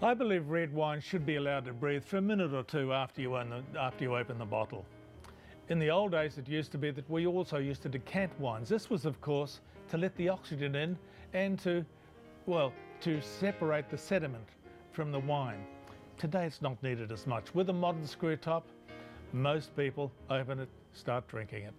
I believe red wine should be allowed to breathe for a minute or two after you open the bottle. In the old days, it used to be that we also used to decant wines. This was, of course, to let the oxygen in and to separate the sediment from the wine. Today, it's not needed as much. With a modern screw top, most people open it, start drinking it.